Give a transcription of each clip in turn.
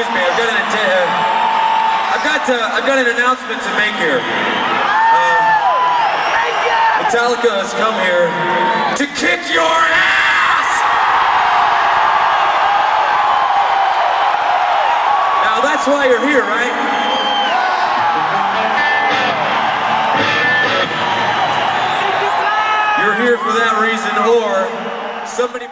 Excuse me, I've got an announcement to make here. Metallica has come here to kick your ass! Now that's why you're here, right? Here for that reason, or somebody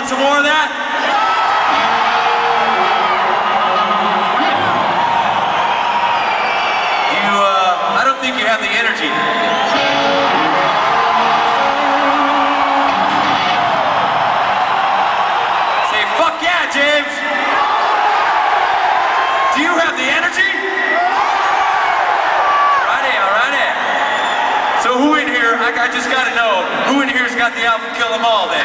want some more of that? I don't think you have the energy. Say, fuck yeah, James! Do you have the energy? Alrighty, alrighty. So who in here, I just gotta know, who in here's got the album Kill 'Em All then?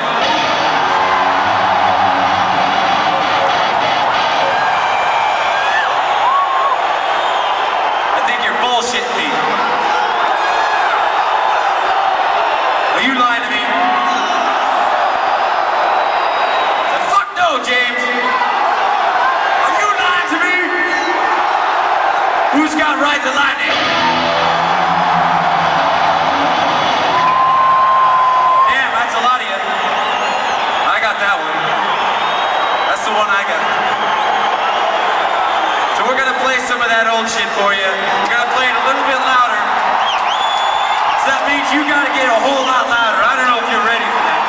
Ride the lightning. Damn, that's a lot of you. I got that one. That's the one I got. So we're gonna play some of that old shit for you. We're gonna play it a little bit louder. So that means you gotta get a whole lot louder. I don't know if you're ready for that.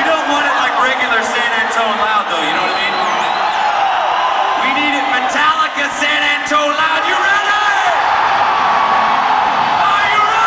You don't want it like regular San Antone loud though, you know what I mean? Metallica San Antone loud, you ready? Are you ready?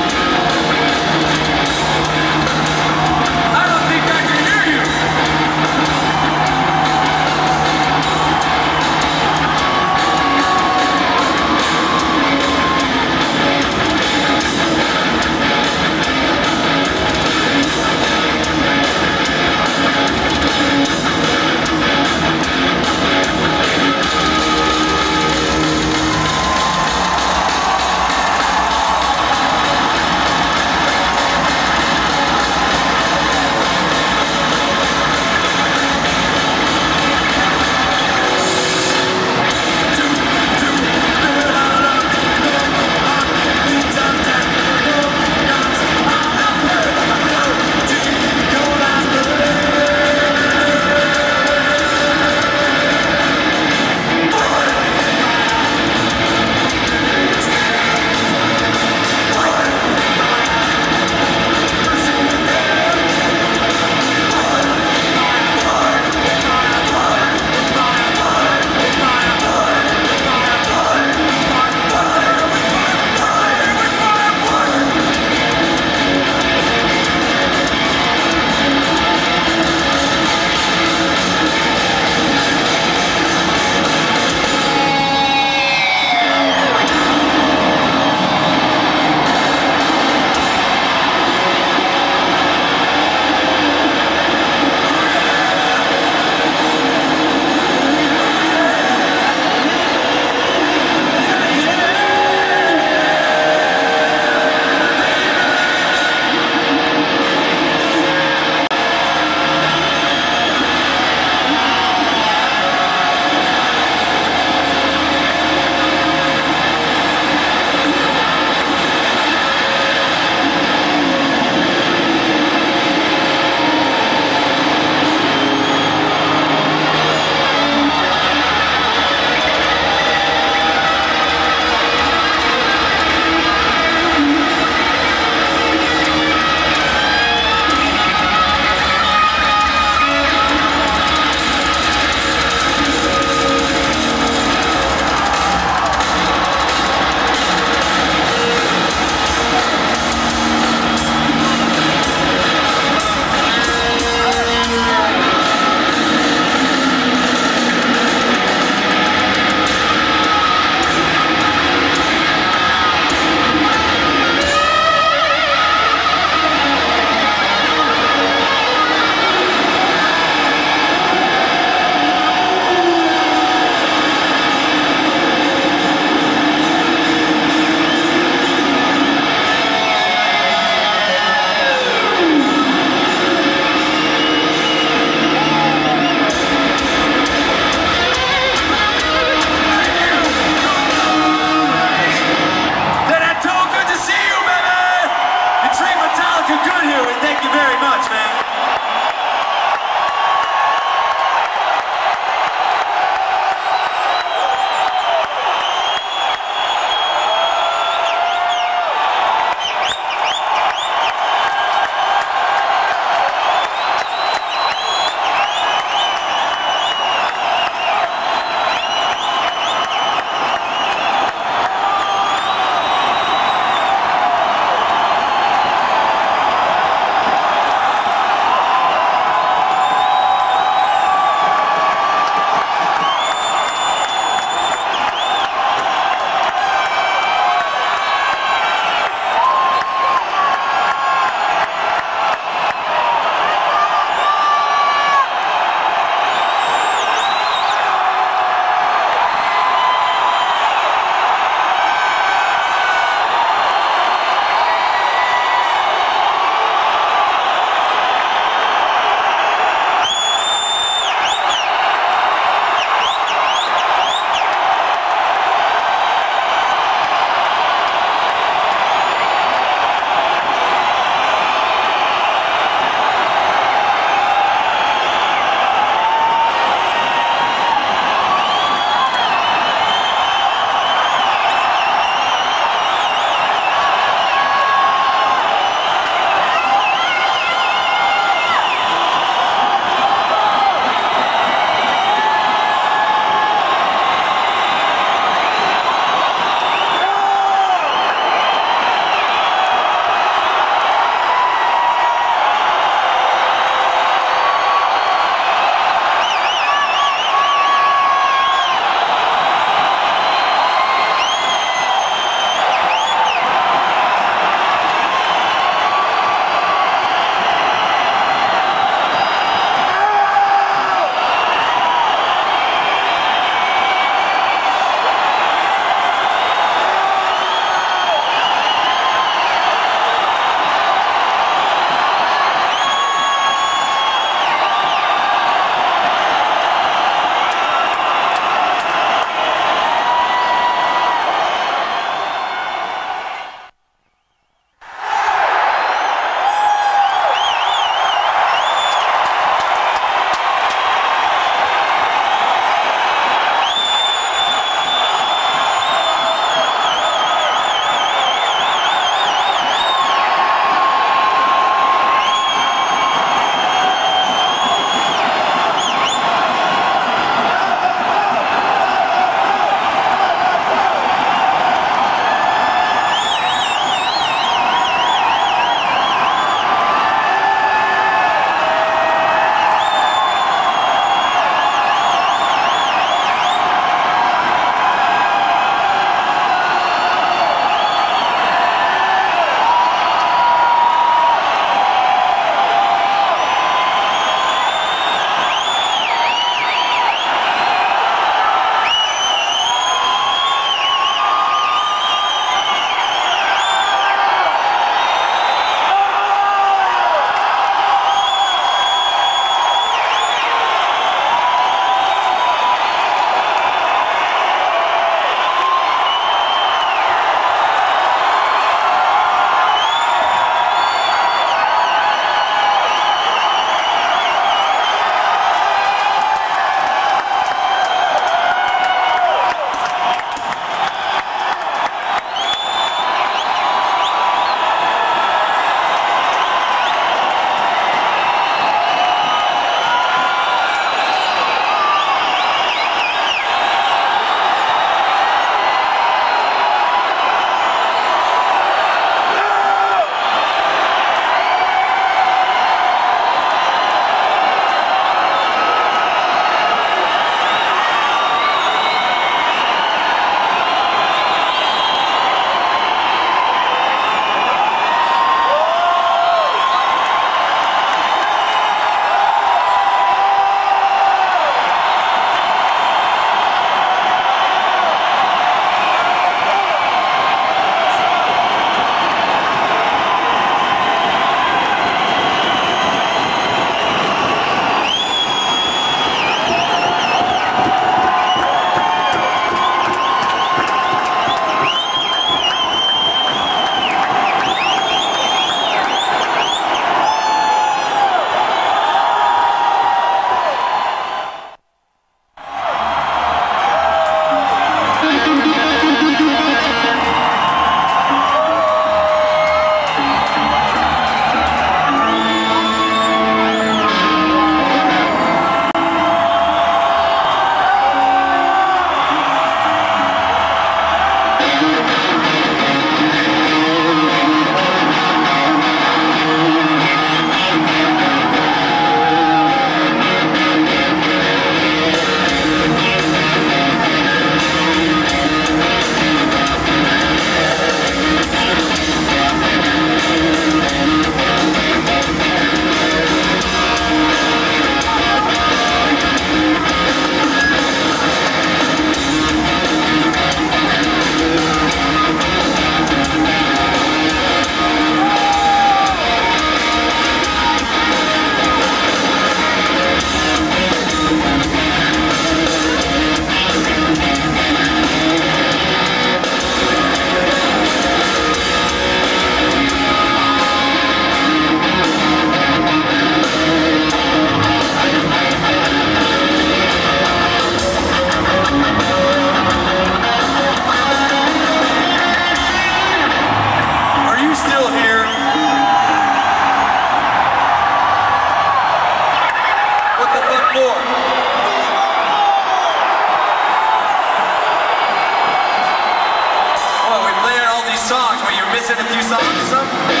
songs. Wait, you're missing a few songs or something?